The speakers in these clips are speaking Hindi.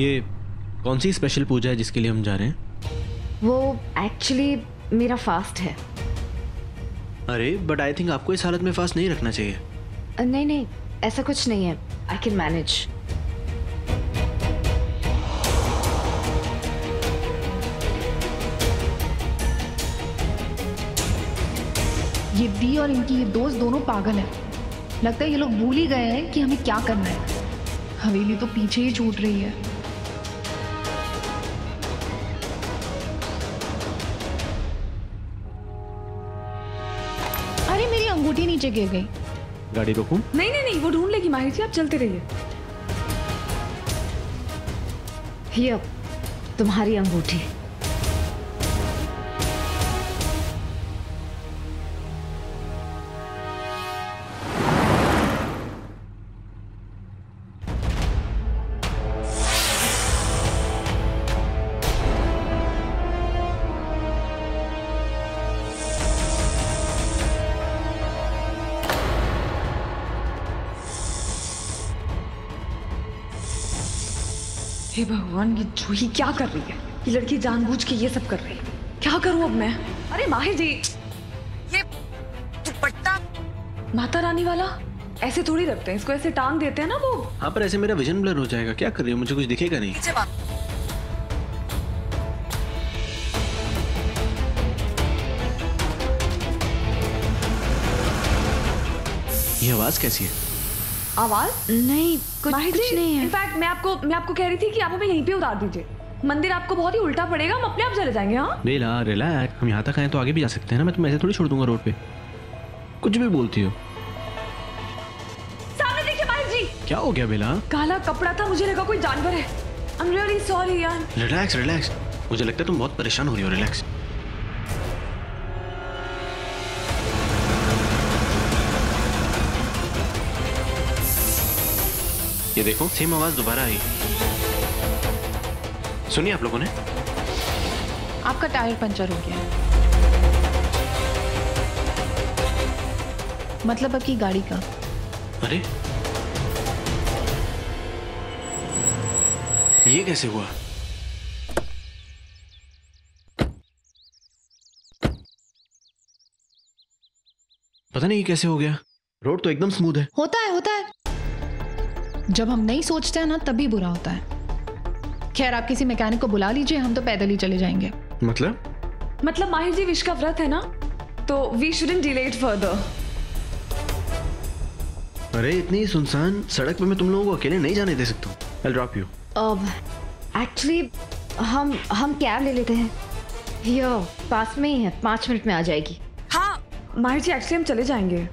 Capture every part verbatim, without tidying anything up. ये कौन सी स्पेशल पूजा है जिसके लिए हम जा रहे हैं? वो एक्चुअली मेरा फास्ट है। अरे बट आई थिंक आपको इस हालत में फास्ट नहीं रखना चाहिए। uh, नहीं नहीं ऐसा कुछ नहीं है, आई कैन मैनेज। ये दी और इनकी ये दोस्त दोनों पागल हैं। लगता है ये लोग भूल ही गए हैं कि हमें क्या करना है। हवेली तो पीछे ही छूट रही है। अरे मेरी अंगूठी नीचे गिर गई। गाड़ी रोकूं? नहीं नहीं नहीं, वो ढूंढ लेगी माहिर जी, आप चलते रहिए। ये तुम्हारी अंगूठी। भगवान, ये जूही क्या कर रही है? ये लड़की जानबूझ के ये सब कर रही है। क्या करूं अब मैं? अरे माहिर जी, ये दुपट्टा माता रानी वाला ऐसे थोड़ी रखते हैं, इसको ऐसे टांग देते हैं ना वो। हाँ, पर ऐसे मेरा विजन ब्लर हो जाएगा। क्या कर रही हो? मुझे कुछ दिखेगा नहीं। ये आवाज कैसी है? आवाज नहीं, कुछ, कुछ नहीं है। इनफैक्ट मैं आपको मैं आपको कह रही थी कि आप हमें यहीं पे उतार दीजिए। मंदिर आपको बहुत ही उल्टा पड़ेगा, हम अपने आप चले जाएंगे। हाँ बेला, रिलैक्स। हम यहाँ तक आए तो आगे भी जा सकते हैं ना। मैं तुम्हें ऐसे थोड़ी छोड़ दूंगा रोड पे। कुछ भी बोलती हो। सामने देखिए माहिर जी। क्या हो गया बेला? काला कपड़ा था, मुझे लगा कोई जानवर है। आई एम रियली सॉरी यार। रिलैक्स रिलैक्स, मुझे लगता है तुम बहुत परेशान हो रही हो। रिलैक्स। ये देखो, सेम आवाज दोबारा आई। सुनिए आप लोगों ने। आपका टायर पंचर हो गया है। मतलब आपकी गाड़ी का। अरे ये कैसे हुआ? पता नहीं ये कैसे हो गया। रोड तो एकदम स्मूथ है। होता है होता है, जब हम नहीं सोचते हैं ना तभी बुरा होता है। खैर, आप किसी मैकेनिक को बुला लीजिए, हम तो पैदल ही चले जाएंगे। मतलब मतलब माहिर जी, विश का व्रत है ना, तो we shouldn't delay it further. अरे इतनी सुनसान सड़क पे मैं तुम लोगों को अकेले नहीं जाने दे सकता हूँ। I drop you. एक्चुअली हम हम कैब ले लेते हैं, यो पास में ही है, पाँच मिनट में आ जाएगी। हाँ माहिर जी, एक्चुअली हम चले जाएंगे।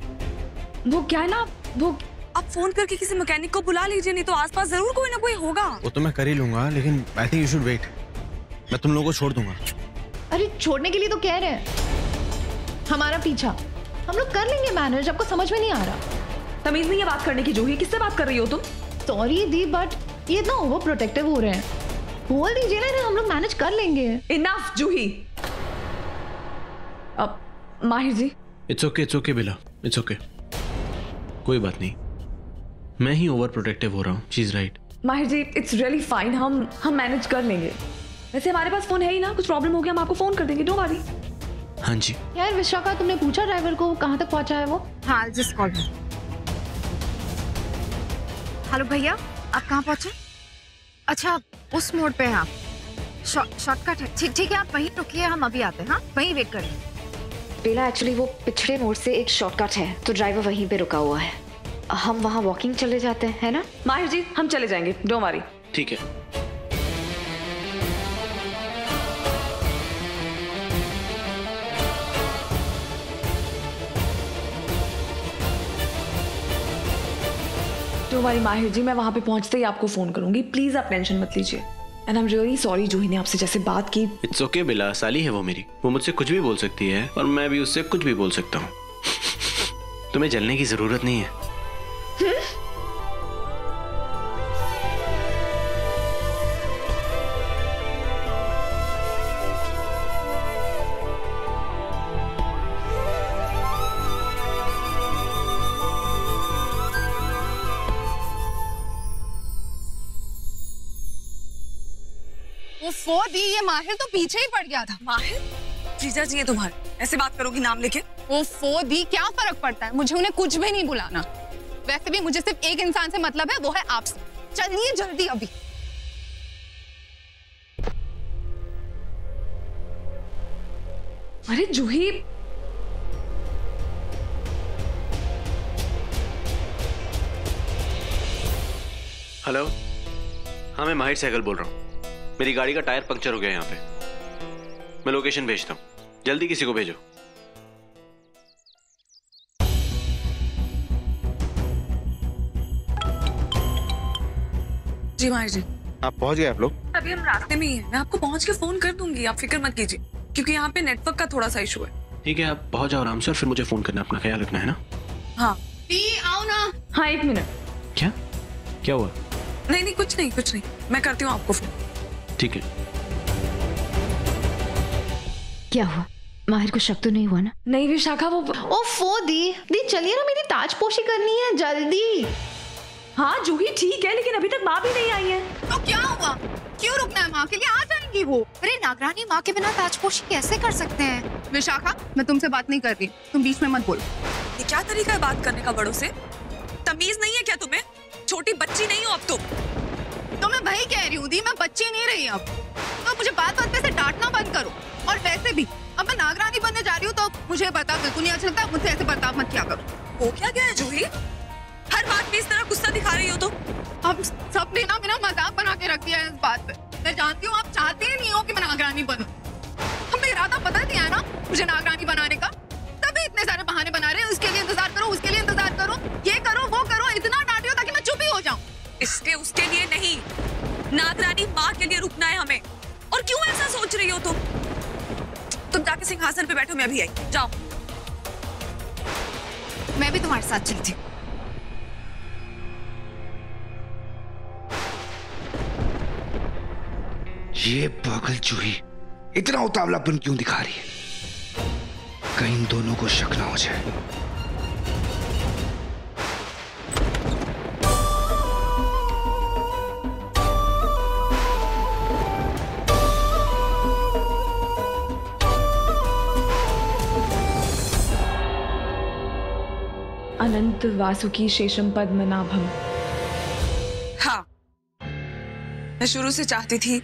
वो क्या है ना, वो आप फोन करके किसी मैकेनिक को बुला लीजिए, नहीं तो आसपास जरूर कोई ना कोई होगा। वो तो मैं कर ही लूंगा, लेकिन I think you should wait. मैं तुम लोगों को छोड़ दूंगा। अरे छोड़ने के लिए तो कह रहे हैं। हमारा पीछा हम लोग कर लेंगे मैनेज। आपको समझ में नहीं आ रहा। तमीज नहीं है बात करने की। जूही, किससे बात कर रही हो तुम? सॉरी दी, बट ये इतना ओवर प्रोटेक्टिव हो रहे हैं। बोल दीजिए ना, हम लोग मैनेज कर लेंगे। इनफ जूही। अब Mahir ji, it's okay it's okay बिला, इट्स ओके, कोई बात नहीं। मैं ही ओवर प्रोटेक्टिव हो रहा हूँ। She is right. Mahir ji, it's really fine, हम हम मैनेज कर लेंगे। वैसे हमारे पास फोन है ही ना, कुछ प्रॉब्लम हो गया हम आपको फोन कर देंगे, डोंट वरी। हाँ जी। यार विशाखा, तुमने पूछा ड्राइवर को कहाँ तक पहुँचा है वो? हाँ, I just called him. Hello भैया, आप कहाँ पहुँचे? अच्छा, उस मोड़ पे हैं आप। शॉर्टकट है। ठीक ठीक है, आप वहीं रुकिए, हम अभी आते हैं। हाँ, वहीं वेट करें। बेला, एक्चुअली वो पिछड़े मोड़ से एक शॉर्टकट है, तो ड्राइवर वहीं पे रुका हुआ है। हम वहाँ वॉकिंग चले जाते हैं, है ना माहिर जी? हम चले जाएंगे, डोंट वरी। ठीक है। डोंट वरी माहिर जी, मैं वहाँ पे पहुँचते ही आपको फोन करूंगी। प्लीज आप टेंशन मत लीजिए। And I am really sorry, Juhi ने आपसे जैसे बात की। इट्स ओके बिला, साली है वो मेरी। वो मुझसे कुछ भी बोल सकती है और मैं भी उससे कुछ भी बोल सकता हूँ। तुम्हें जलने की जरूरत नहीं है। वो दी, ये माहिर तो पीछे ही पड़ गया था। माहिर? जीजा जी है तुम्हारे, ऐसे बात करोगी नाम लेके? वो दी, क्या फर्क पड़ता है, मुझे उन्हें कुछ भी नहीं बुलाना। वैसे भी मुझे सिर्फ एक इंसान से मतलब है, वो है आपसे। चलिए जल्दी अभी। अरे जूही, हेलो। हाँ, मैं माहिर सहगल बोल रहा हूँ। मेरी गाड़ी का टायर पंक्चर हो गया है यहाँ पे। मैं लोकेशन भेजता हूँ, जल्दी किसी को भेजो। जी माहिर जी। आप पहुँच गए आप लोग? अभी हम रास्ते में ही हैं। मैं आपको पहुँच के फोन कर दूंगी, आप फिक्र मत कीजिए, क्योंकि यहाँ पे नेटवर्क का थोड़ा सा इशू है। ठीक है, आप पहुँच जाओ आराम से, और फिर मुझे फोन करना, अपना ख्याल रखना है ना। हाँ आओ ना। हाँ एक मिनट, क्या क्या हुआ? नहीं नहीं कुछ नहीं कुछ नहीं, मैं करती हूँ आपको फोन। ठीक है। क्या हुआ, माहिर को शक तो नहीं हुआ ना? नहीं विशाखा वो ओफो दी, दी चलिए ना, मेरी ताजपोशी करनी है जल्दी। हाँ जूही ठीक है, लेकिन अभी तक माँ भी नहीं आई है। तो क्या हुआ, क्यों रुकना है, माँ के लिए आ जाएंगी वो। अरे नागरानी माँ के बिना ताजपोशी कैसे कर सकते हैं। विशाखा मैं तुमसे बात नहीं कर रही, तुम बीच में मत बोलो। ये क्या तरीका है बात करने का बड़ों से, तमीज नहीं है क्या तुम्हें? छोटी बच्ची नहीं हो अब तुम। तो मैं भाई कह रही हूँ दी, मैं बच्ची नहीं रही अब। तो मुझे बात बात पे से डांटना बंद करो। और वैसे भी अब मैं नागरानी बनने जा रही हूँ, तो मुझे बर्ताव बिल्कुल नहीं अच्छा लगता, मुझसे ऐसे बर्ताव मत किया करो। वो क्या गया है जूही, हर बात में इस तरह गुस्सा दिखा रही हो तुम तो। अब सबने ना मेरा मजाक बना के रख दिया है इस बात पे। मैं जानती हूँ आप चाहते ही नहीं हो कि मैं नागरानी बनूं। हमें इरादा पता नहीं है ना मुझे नागरानी बनाने का, तभी इतने सारे बहाने बना रहे हैं। उसके लिए इंतजार करो, उसके लिए इंतजार करो, ये करो वो करो, इतना डांटियो ताकि मैं चुप ही हो जाऊं। इसके उसके लिए नहीं, नागरानी माँ के लिए रुकना है हमें। और क्यों ऐसा सोच रही हो तुम तो? तुम जाके सिंहासन पे बैठो, मैं अभी आई। जाओ, मैं भी तुम्हारे साथ चलती हूँ। ये पागल जूही इतना उतावलापन क्यों दिखा रही है, कहीं इन दोनों को शक ना हो जाए। अनंत वासुकी शेषम पद्मनाभम। हाँ, मैं शुरू से चाहती थी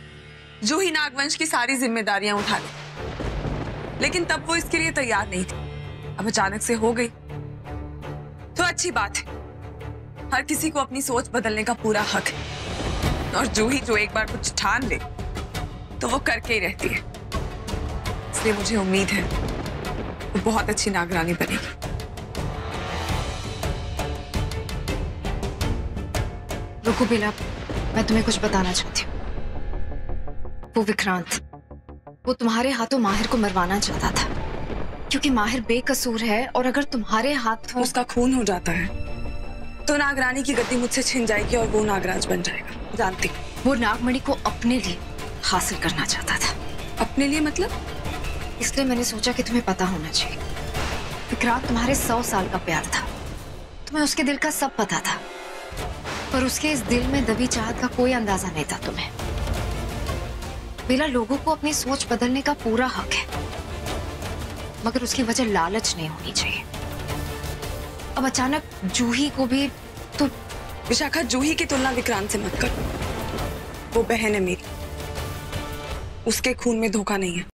जूही नागवंश की सारी जिम्मेदारियां उठा ले, लेकिन तब वो इसके लिए तैयार नहीं थी। अब अचानक से हो गई तो अच्छी बात है, हर किसी को अपनी सोच बदलने का पूरा हक है। और जूही जो एक बार कुछ ठान ले तो वो करके ही रहती है, इसलिए मुझे उम्मीद है वो बहुत अच्छी नागरानी बनेगी। रुको बिलाप, मैं तुम्हें कुछ बताना चाहती हूँ। वो विक्रांत, वो तुम्हारे हाथों माहिर को मरवाना चाहता था, क्योंकि माहिर बेकसूर है, और अगर तुम्हारे हाथों उसका खून हो जाता है तो नागरानी की गद्दी मुझसे छिन जाएगी और वो नागराज बन जाएगा। जानती, वो नागमणि को अपने लिए हासिल करना चाहता था। अपने लिए मतलब? इसलिए मैंने सोचा कि तुम्हें पता होना चाहिए। विक्रांत तुम्हारे सौ साल का प्यार था, तुम्हें उसके दिल का सब पता था, पर उसके इस दिल में दबी चाहत का कोई अंदाजा नहीं था तुम्हें। बेला, लोगों को अपनी सोच बदलने का पूरा हक है, मगर उसकी वजह लालच नहीं होनी चाहिए। अब अचानक जूही को भी तो। विशाखा, जूही की तुलना विक्रांत से मत करो, वो बहन है मेरी, उसके खून में धोखा नहीं है।